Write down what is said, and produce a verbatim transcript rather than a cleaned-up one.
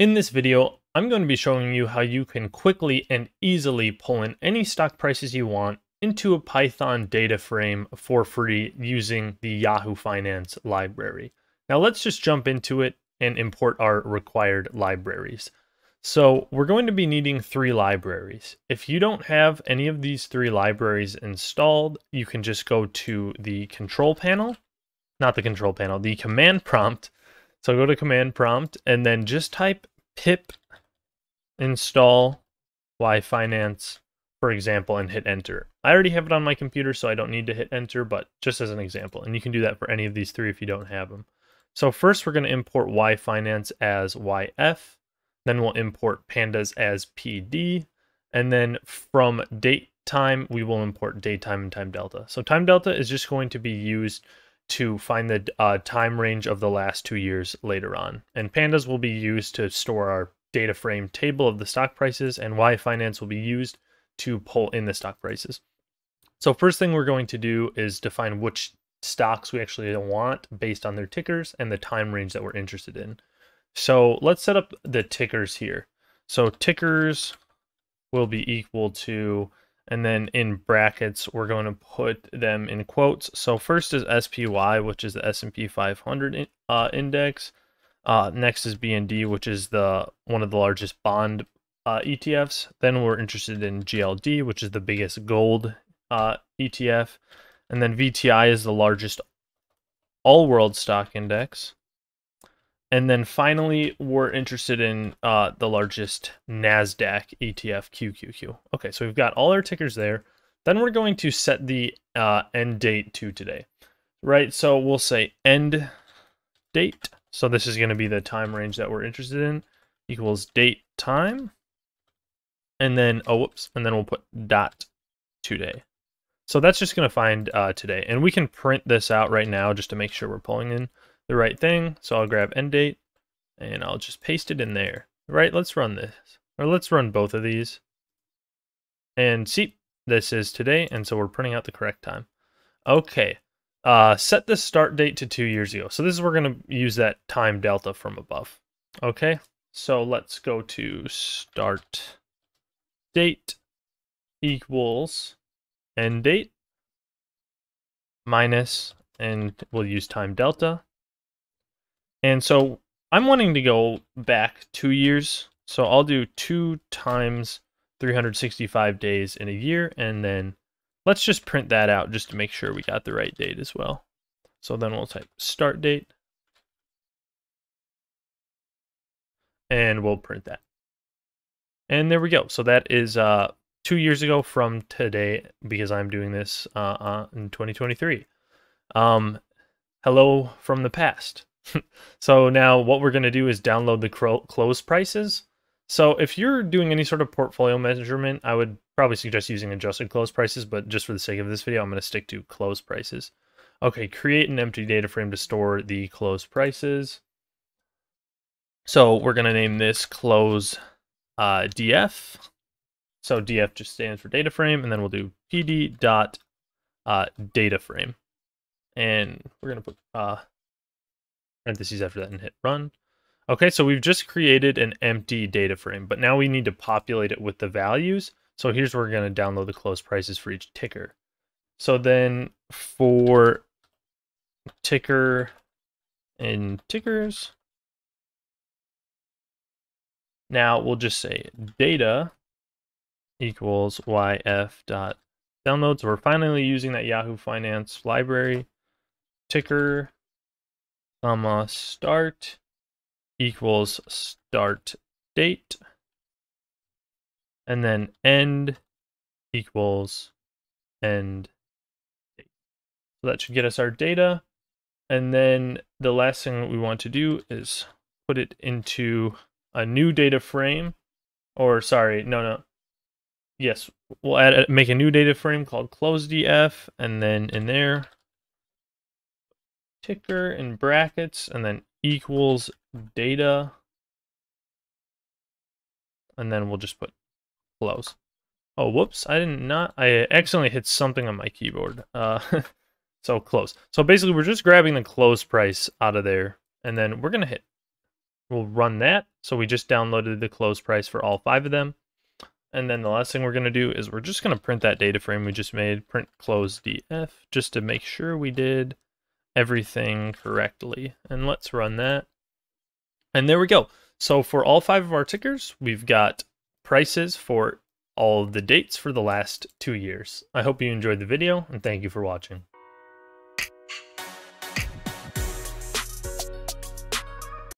In this video, I'm going to be showing you how you can quickly and easily pull in any stock prices you want into a Python data frame for free using the Yahoo Finance library. Now let's just jump into it and import our required libraries. So we're going to be needing three libraries. If you don't have any of these three libraries installed, you can just go to the control panel, not the control panel, the command prompt. So go to command prompt and then just type pip install yfinance, for example, and hit enter. I already have it on my computer, so I don't need to hit enter, but just as an example. And you can do that for any of these three if you don't have them. So first we're going to import yfinance as Y F, then we'll import pandas as P D, and then from date time, we will import date time and time delta. So time delta is just going to be used to find the uh, time range of the last two years later on. And pandas will be used to store our data frame table of the stock prices, and yfinance will be used to pull in the stock prices. So first thing we're going to do is define which stocks we actually want based on their tickers and the time range that we're interested in. So let's set up the tickers here. So tickers will be equal to, and then in brackets, we're going to put them in quotes. So first is S P Y, which is the S and P five hundred uh, index. Uh, next is B N D, which is the one of the largest bond uh, E T Fs. Then we're interested in G L D, which is the biggest gold uh, E T F. And then V T I is the largest all-world stock index. And then finally, we're interested in uh, the largest NASDAQ E T F, Q Q Q. Okay, so we've got all our tickers there. Then we're going to set the uh, end date to today, right? So we'll say end date. So this is going to be the time range that we're interested in, equals date time. And then, oh, whoops. And then we'll put dot today. So that's just going to find uh, today. And we can print this out right now just to make sure we're pulling in the right thing. So I'll grab end date and I'll just paste it in there. Right, let's run this, or let's run both of these. And see, this is today, and so we're printing out the correct time. Okay, uh, set the start date to two years ago. So this is, we're gonna use that time delta from above. Okay, so let's go to start date equals end date minus, and we'll use time delta. And so I'm wanting to go back two years. So I'll do two times three hundred sixty-five days in a year. And then let's just print that out just to make sure we got the right date as well. So then we'll type start date. And we'll print that. And there we go. So that is uh, two years ago from today, because I'm doing this uh, uh, in twenty twenty-three. Um, hello from the past. So now what we're going to do is download the close prices. So if you're doing any sort of portfolio measurement, I would probably suggest using adjusted close prices, but just for the sake of this video, I'm going to stick to close prices. Okay, create an empty data frame to store the close prices. So we're going to name this close uh, D F. So D F just stands for data frame, and then we'll do P D dot uh, data frame, and we're going to put uh, parentheses after that and hit run. Okay, so we've just created an empty data frame, but now we need to populate it with the values. So here's where we're going to download the close prices for each ticker. So then for ticker and tickers, now we'll just say data equals Y F dot download. So we're finally using that Yahoo Finance library. Ticker comma start equals start date, and then end equals end date. So that should get us our data. And then the last thing we want to do is put it into a new data frame, or sorry, no, no. Yes, we'll add a, make a new data frame called close D F, and then in there, ticker in brackets, and then equals data, and then we'll just put close. Oh, whoops, I did not, I accidentally hit something on my keyboard. Uh, so close. So basically, we're just grabbing the close price out of there, and then we're going to hit We'll run that. So we just downloaded the close price for all five of them. And then the last thing we're going to do is we're just going to print that data frame we just made, print close D F, just to make sure we did everything correctly. And let's run that. And there we go. So for all five of our tickers, we've got prices for all of the dates for the last two years. I hope you enjoyed the video, and thank you for watching.